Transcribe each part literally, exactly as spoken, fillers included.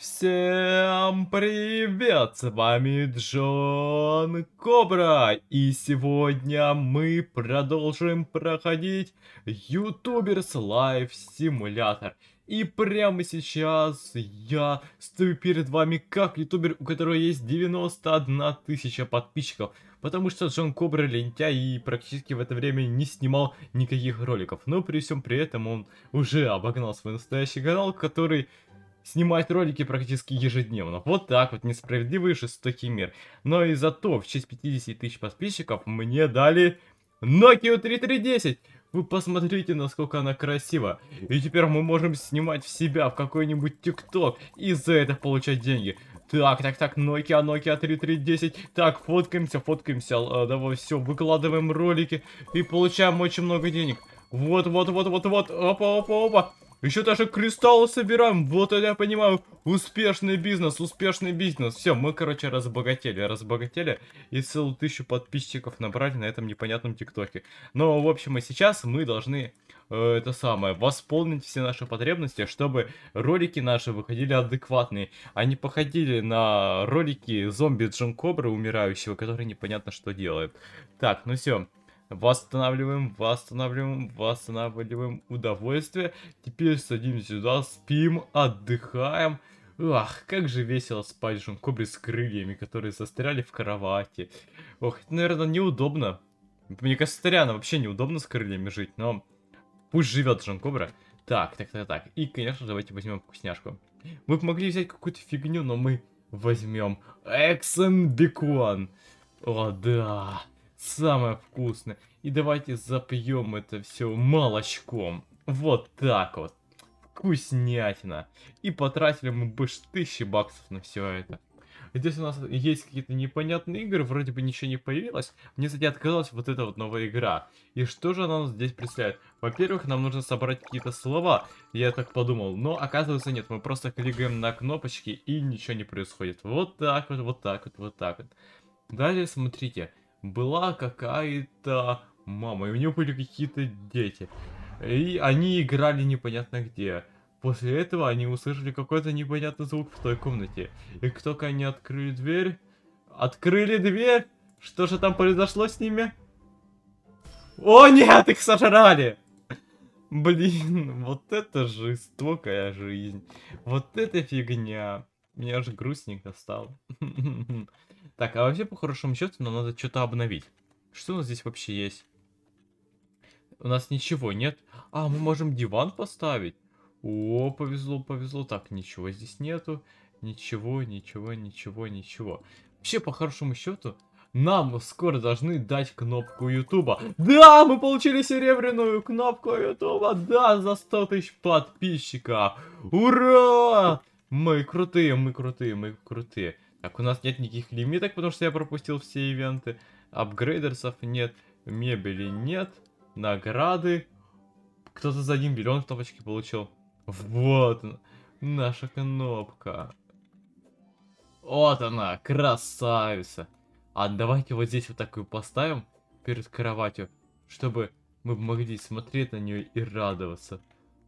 Всем привет, с вами Джон Кобра, и сегодня мы продолжим проходить Ютуберс Лайв Симулятор. И прямо сейчас я стою перед вами как ютубер, у которого есть девяносто одна тысяча подписчиков, потому что Джон Кобра лентяй и практически в это время не снимал никаких роликов. Но при всем при этом он уже обогнал свой настоящий канал, который снимать ролики практически ежедневно. Вот так вот несправедливый жестокий мир. Но и зато в честь пятидесяти тысяч подписчиков мне дали Nokia тридцать три десять. Вы посмотрите, насколько она красива. И теперь мы можем снимать в себя в какой-нибудь ТикТок и за это получать деньги. Так, так, так, Nokia, Nokia тридцать три десять. Так, фоткаемся, фоткаемся. А, давай, все, выкладываем ролики и получаем очень много денег. Вот, вот, вот, вот, вот. Опа, опа, опа. Еще даже кристаллы собираем, вот это я понимаю, успешный бизнес, успешный бизнес. Все, мы, короче, разбогатели, разбогатели и целую тысячу подписчиков набрали на этом непонятном ТикТоке. Но, в общем, и сейчас мы должны, э, это самое, восполнить все наши потребности, чтобы ролики наши выходили адекватные, а не походили на ролики зомби Джон Кобры, умирающего, который непонятно что делает. Так, ну все. Восстанавливаем, восстанавливаем, восстанавливаем удовольствие. Теперь садимся сюда, спим, отдыхаем. Ах, как же весело спать с Джон Коброй с крыльями, которые застряли в кровати. Ох, это, наверное, неудобно. Мне кажется, реально вообще неудобно с крыльями жить, но пусть живет Джон Кобра. Так, так, так, так. И, конечно, давайте возьмем вкусняшку. Мы могли взять какую-то фигню, но мы возьмем Exxon Bacon. О, да. Самое вкусное. И давайте запьем это все молочком. Вот так вот. Вкуснятина. И потратили мы больше тысячи баксов на все это. Здесь у нас есть какие-то непонятные игры. Вроде бы ничего не появилось. Мне, кстати, отказалась вот эта вот новая игра. И что же она здесь представляет? Во-первых, нам нужно собрать какие-то слова. Я так подумал. Но оказывается нет. Мы просто кликаем на кнопочки и ничего не происходит. Вот так вот, вот так вот, вот так вот. Далее смотрите. Была какая-то мама, и у нее были какие-то дети. И они играли непонятно где. После этого они услышали какой-то непонятный звук в той комнате. И как только они открыли дверь... Открыли дверь? Что же там произошло с ними? О нет, их сожрали! Блин, вот это жестокая жизнь. Вот это фигня. Мне аж грустненько стало. Так, а вообще, по хорошему счету, нам надо что-то обновить. Что у нас здесь вообще есть? У нас ничего нет. А, мы можем диван поставить. О, повезло, повезло. Так, ничего здесь нету. Ничего, ничего, ничего, ничего. Вообще, по хорошему счету, нам скоро должны дать кнопку Ютуба. Да, мы получили серебряную кнопку Ютуба. Да, за сто тысяч подписчиков. Ура! Мы крутые, мы крутые, мы крутые. Так, у нас нет никаких лимиток, потому что я пропустил все ивенты. Апгрейдерсов нет, мебели нет, награды. Кто-то за один миллион кнопочки получил. Вот она, наша кнопка. Вот она, красавица. А давайте вот здесь вот такую поставим перед кроватью, чтобы мы могли смотреть на нее и радоваться.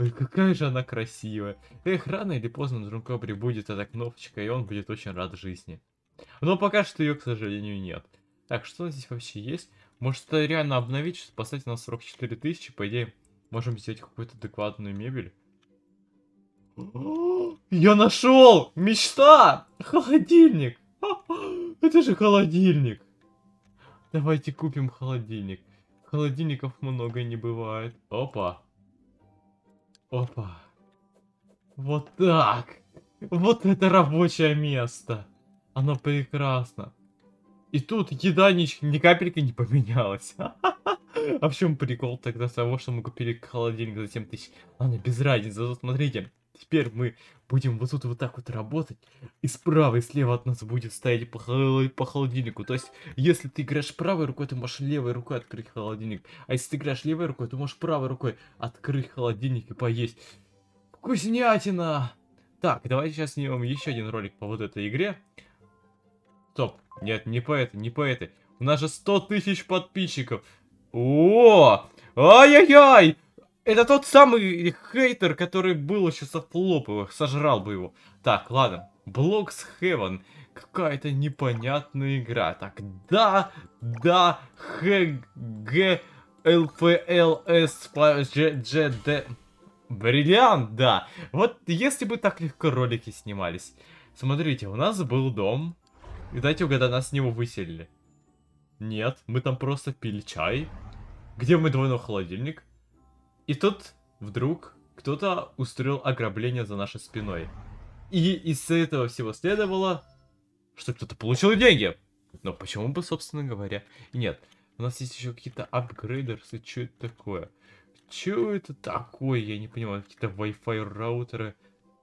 Ой, какая же она красивая. Эх, рано или поздно на Джон Кобре будет эта кнопочка, и он будет очень рад жизни. Но пока что ее, к сожалению, нет. Так, что здесь вообще есть? Может, это реально обновить, что поставить на сорок четыре тысячи, по идее, можем взять какую-то адекватную мебель. Я нашел! Мечта! Холодильник! Это же холодильник! Давайте купим холодильник. Холодильников много не бывает. Опа! Опа. Вот так. Вот это рабочее место. Оно прекрасно. И тут еда ни, ни капельки не поменялась. А в чем прикол тогда того, что мы купили холодильник за семь тысяч? Ладно, без разницы. Вот смотрите. Теперь мы будем вот тут вот так вот работать. И справа и слева от нас будет стоять по, хол по холодильнику. То есть, если ты играешь правой рукой, ты можешь левой рукой открыть холодильник. А если ты играешь левой рукой, ты можешь правой рукой открыть холодильник и поесть. Вкуснятина! Так, давайте сейчас снимем еще один ролик по вот этой игре. Стоп. Нет, не по этой, не по этой. У нас же сто тысяч подписчиков. О! Ай-яй-яй! Это тот самый хейтер, который был еще со Флоповых, сожрал бы его. Так, ладно. Блокс Heaven. Какая-то непонятная игра. Так, да, да, Х, Г, Л, П, Л, С, П, Ж, Дж, Д. Бриллиант, да. Вот если бы так легко ролики снимались. Смотрите, у нас был дом. И дайте угадать, нас с него выселили. Нет, мы там просто пили чай. Где мы двойной холодильник? И тут вдруг кто-то устроил ограбление за нашей спиной. И из этого всего следовало, что кто-то получил деньги. Но почему бы, собственно говоря, и нет. У нас есть еще какие-то апгрейдерсы. Что это такое? Что это такое? Я не понимаю. Какие-то Wi-Fi роутеры.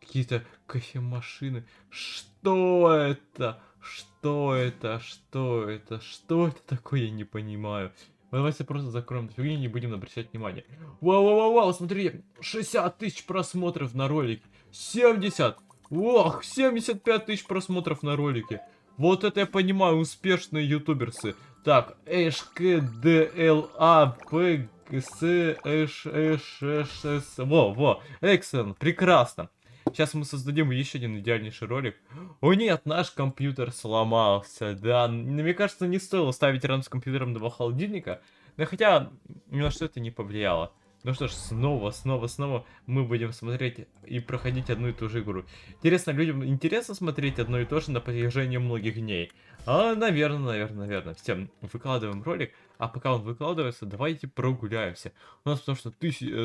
Какие-то кофемашины. Что это? Что это? Что это? Что это такое? Я не понимаю. Давайте просто закроем эту фигню и не будем обращать внимание. Вау-вау-вау, смотри. шестьдесят тысяч просмотров на ролике. семьдесят. Ох, семьдесят пять тысяч просмотров на ролике. Вот это я понимаю, успешные ютуберсы. Так, Эш, К, Д, Л, А, П, С, Эш, Эш, Эш, С. Во, во, Эксон, прекрасно. Сейчас мы создадим еще один идеальнейший ролик. О нет, наш компьютер сломался, да. Мне кажется, не стоило ставить рядом с компьютером два холодильника. Да хотя, ни на что это не повлияло. Ну что ж, снова, снова, снова мы будем смотреть и проходить одну и ту же игру. Интересно, людям интересно смотреть одно и то же на протяжении многих дней? А, наверное, наверное, наверное. Всем выкладываем ролик, а пока он выкладывается, давайте прогуляемся. У нас потому что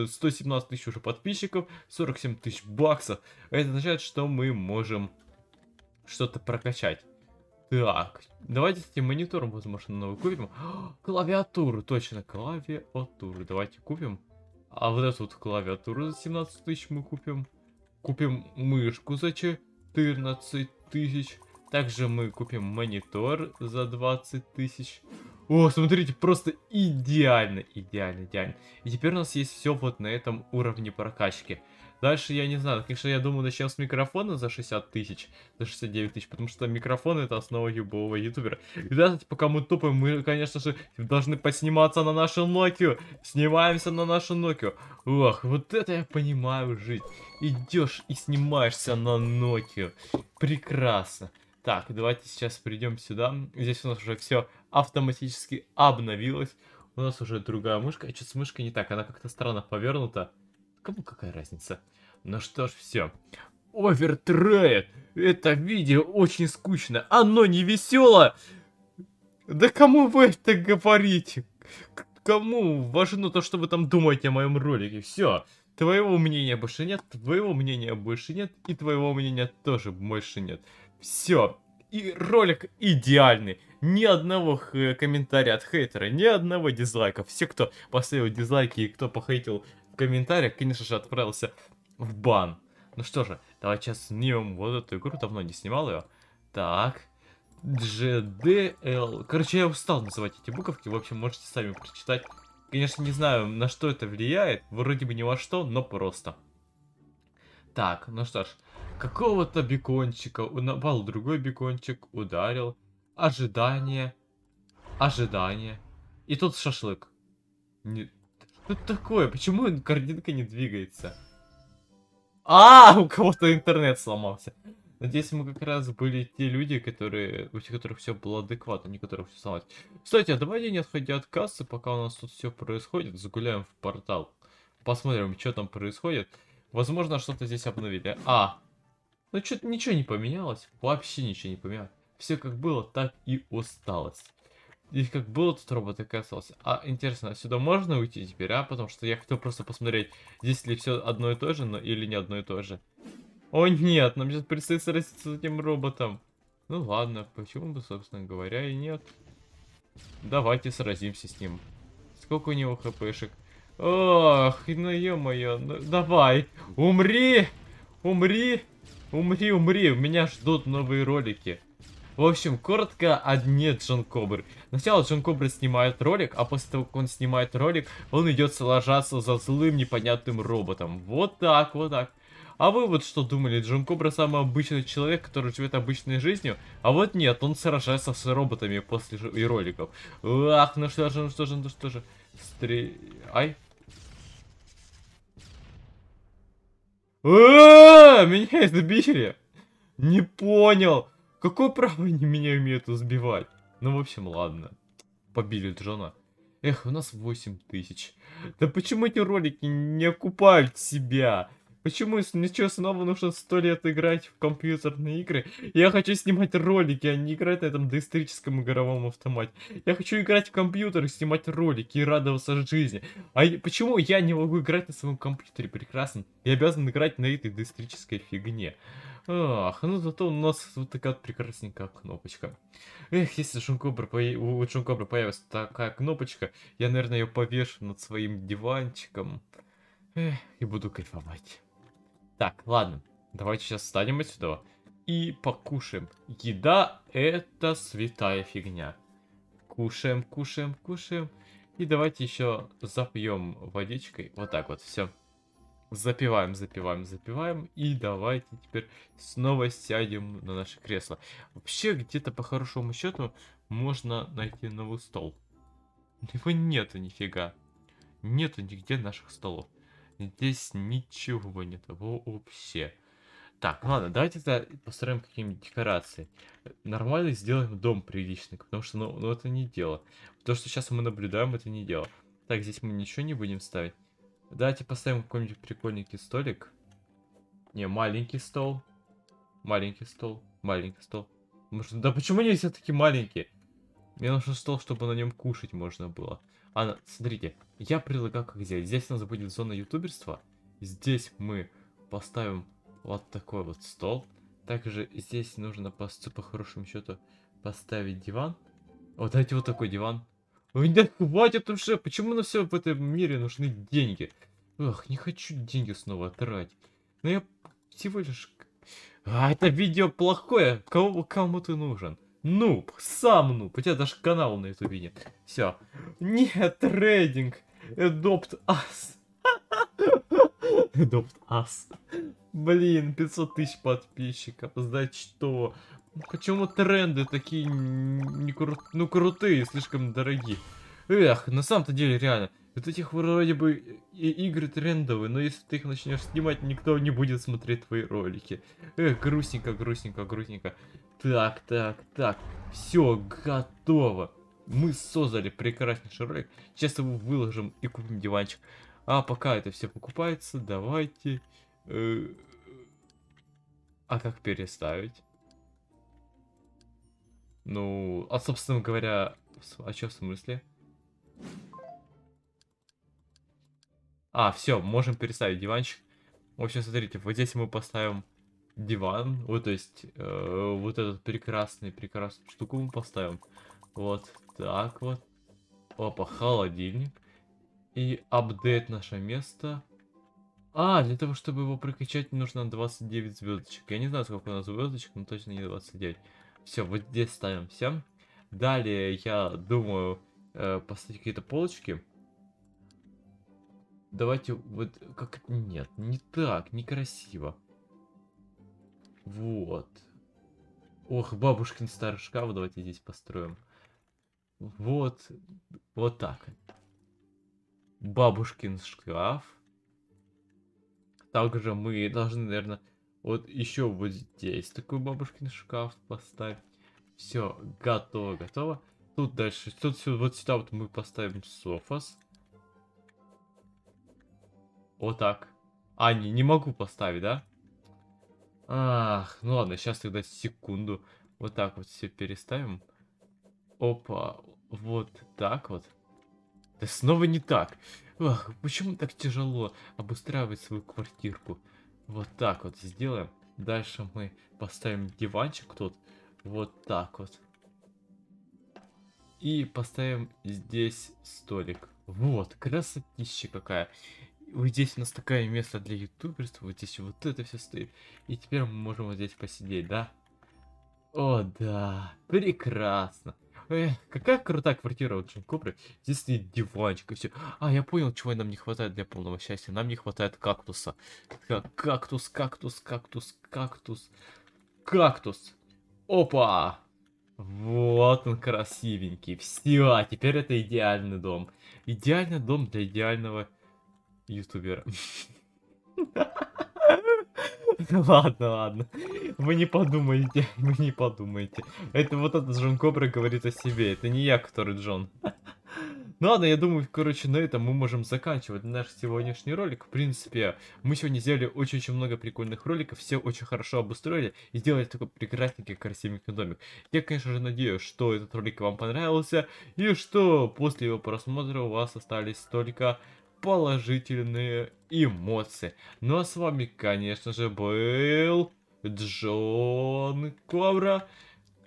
сто семнадцать тысяч уже подписчиков, сорок семь тысяч баксов. Это означает, что мы можем что-то прокачать. Так, давайте с этим монитором, возможно, новый купим. О, клавиатуру, точно, клавиатуру. Давайте купим. А вот эту вот клавиатуру за семнадцать тысяч мы купим. Купим мышку за четырнадцать тысяч. Также мы купим монитор за двадцать тысяч. О, смотрите, просто идеально, идеально, идеально. И теперь у нас есть все вот на этом уровне прокачки. Дальше я не знаю, конечно, я думаю, начнем с микрофона за шестьдесят тысяч, за шестьдесят девять тысяч, потому что микрофон это основа любого ютубера. Ребята, пока мы тупаем, мы, конечно же, должны посниматься на нашу Nokia. Снимаемся на нашу Nokia. Ох, вот это я понимаю жить. Идешь и снимаешься на Nokia. Прекрасно. Так, давайте сейчас придем сюда. Здесь у нас уже все автоматически обновилось. У нас уже другая мышка. А что с мышкой не так? Она как-то странно повернута. Кому какая разница? Ну что ж, все. Овертрейд. Это видео очень скучно. Оно не весело. Да кому вы это говорите? Кому важно то, что вы там думаете о моем ролике? Все. Твоего мнения больше нет. Твоего мнения больше нет. И твоего мнения тоже больше нет. Все. И ролик идеальный. Ни одного комментария от хейтера. Ни одного дизлайка. Все, кто поставил дизлайки и кто похейтил комментариях, конечно же, отправился в бан. Ну что же, давай сейчас снимем вот эту игру, давно не снимал ее. Так, джи ди эл. Короче, я устал называть эти буковки, в общем, можете сами прочитать. Конечно, не знаю, на что это влияет, вроде бы ни во что, но просто. Так, ну что ж, какого-то бекончика, напал другой бекончик, ударил. Ожидание, ожидание. И тут шашлык. Нет. Что такое? Почему картинка не двигается? А, у кого-то интернет сломался. Надеюсь, мы как раз были те люди, которые, у которых все было адекватно, не которых все сломалось. Кстати, а давайте не отходя от кассы, пока у нас тут все происходит, загуляем в портал. Посмотрим, что там происходит. Возможно, что-то здесь обновили. А, ну что-то ничего не поменялось. Вообще ничего не поменялось. Все как было, так и осталось. И как было, тут робот и остался. А, интересно, сюда можно уйти теперь, а? Потому что я хотел просто посмотреть, здесь ли все одно и то же, но или не одно и то же. О нет, нам сейчас предстоит сразиться с этим роботом. Ну ладно, почему бы, собственно говоря, и нет. Давайте сразимся с ним. Сколько у него хпшек? Ох, ну ё-моё, ну, давай, умри, умри, умри, умри, меня ждут новые ролики. В общем, коротко о дне Джон Кобры. Сначала Джон Кобра снимает ролик, а после того, как он снимает ролик, он идет сражаться за злым непонятным роботом. Вот так, вот так. А вы вот что думали, Джон Кобра самый обычный человек, который живет обычной жизнью? А вот нет, он сражается с роботами после и роликов. Ах, ну что же, ну что же, ну что же. Стреляй. Ааа, меня избили. Не понял. Какое право они меня умеют сбивать? Ну, в общем, ладно. Побили Джона. Эх, у нас восемь тысяч. Да почему эти ролики не окупают себя? Почему ничего снова нужно сто лет играть в компьютерные игры? Я хочу снимать ролики, а не играть на этом доисторическом игровом автомате. Я хочу играть в компьютер, снимать ролики и радоваться жизни. А почему я не могу играть на своем компьютере? Прекрасно. Я обязан играть на этой доисторической фигне. Ах, ну зато у нас вот такая прекрасненькая кнопочка. Эх, если Джон Кобра по... у Джон Кобра появится такая кнопочка, я, наверное, ее повешу над своим диванчиком. Эх, и буду кайфовать. Так, ладно, давайте сейчас встанем отсюда и покушаем. Еда – это святая фигня. Кушаем, кушаем, кушаем. И давайте еще запьем водичкой. Вот так вот, все. Запиваем, запиваем, запиваем. И давайте теперь снова сядем на наше кресло. Вообще, где-то по хорошему счету можно найти новый стол. Его нету нифига. Нету нигде наших столов. Здесь ничего нет вообще. Так, ладно, давайте тогда построим какие-нибудь декорации. Нормально сделаем дом приличный, потому что, ну, ну, это не дело. То, что сейчас мы наблюдаем, это не дело. Так, здесь мы ничего не будем ставить. Давайте поставим какой-нибудь прикольненький столик. Не, маленький стол. Маленький стол. Маленький стол. Может, да почему они все такие маленькие? Мне нужен стол, чтобы на нем кушать можно было. Ладно, смотрите, я предлагаю, как сделать. Здесь у нас будет зона ютуберства. Здесь мы поставим вот такой вот стол. Также здесь нужно по, по хорошему счету поставить диван. Вот дайте вот такой диван. Ой, да хватит уже. Почему на все в этом мире нужны деньги? Ах, не хочу деньги снова тратить. Но я всего лишь... А, это видео плохое. Кому, кому ты нужен? Нуб, сам нуб, у тебя даже канал на ютубе нет. Все. Нет, трейдинг. Adopt us. Adopt us. Блин, пятьсот тысяч подписчиков. Значит, что? Почему тренды такие не кру... ну, крутые, слишком дорогие? Эх, на самом-то деле, реально, вот этих вроде бы и игры трендовые, но если ты их начнешь снимать, никто не будет смотреть твои ролики. Эх, грустненько, грустненько, грустненько. Так, так, так, все готово. Мы создали прекраснейший ролик. Сейчас его выложим и купим диванчик. А пока это все покупается, давайте. Э... А как переставить? Ну, а собственно говоря, а что в смысле? А, все, можем переставить диванчик. В общем, смотрите, вот здесь мы поставим диван, вот, то есть, э, вот этот прекрасный, прекрасную штуку мы поставим. Вот так вот. Опа, холодильник. И апдейт наше место. А, для того, чтобы его прокачать, нужно двадцать девять звездочек. Я не знаю, сколько у нас звездочек, но точно не двадцать девять. Все, вот здесь ставим все. Далее, я думаю, э, поставить какие-то полочки. Давайте вот, как... Нет, не так, некрасиво. Вот. Ох, бабушкин старый шкаф, давайте здесь построим. Вот. Вот так. Бабушкин шкаф. Также мы должны, наверное, вот еще вот здесь такой бабушкин шкаф поставить. Все, готово, готово. Тут дальше, тут все, вот сюда вот мы поставим софас. Вот так. А, не, не могу поставить, да? Ах, ну ладно, сейчас тогда секунду. Вот так вот все переставим. Опа, вот так вот. Да снова не так. Ах, почему так тяжело обустраивать свою квартирку? Вот так вот сделаем. Дальше мы поставим диванчик тут. Вот так вот. И поставим здесь столик. Вот, красотища какая. Вот здесь у нас такое место для ютуберства, вот здесь вот это все стоит. И теперь мы можем вот здесь посидеть, да? О, да, прекрасно. Эх, какая крутая квартира у Джон Кобры. Здесь стоит диванчик и все. А, я понял, чего нам не хватает для полного счастья. Нам не хватает кактуса. Кактус, кактус, кактус, кактус. Кактус. Опа! Вот он красивенький. Все, теперь это идеальный дом. Идеальный дом для идеального ютубера. Ладно, ладно. Вы не подумайте, вы не подумайте. Это вот этот Джон Кобра говорит о себе. Это не я, который Джон. Ну ладно, я думаю, короче, на этом мы можем заканчивать наш сегодняшний ролик. В принципе, мы сегодня сделали очень-очень много прикольных роликов, все очень хорошо обустроили и сделали такой прекрасненький, красивенький домик. Я, конечно же, надеюсь, что этот ролик вам понравился и что после его просмотра у вас остались только положительные эмоции. Ну а с вами, конечно же, был Джон Кобра.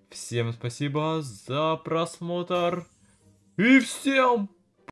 Всем спасибо за просмотр. И всем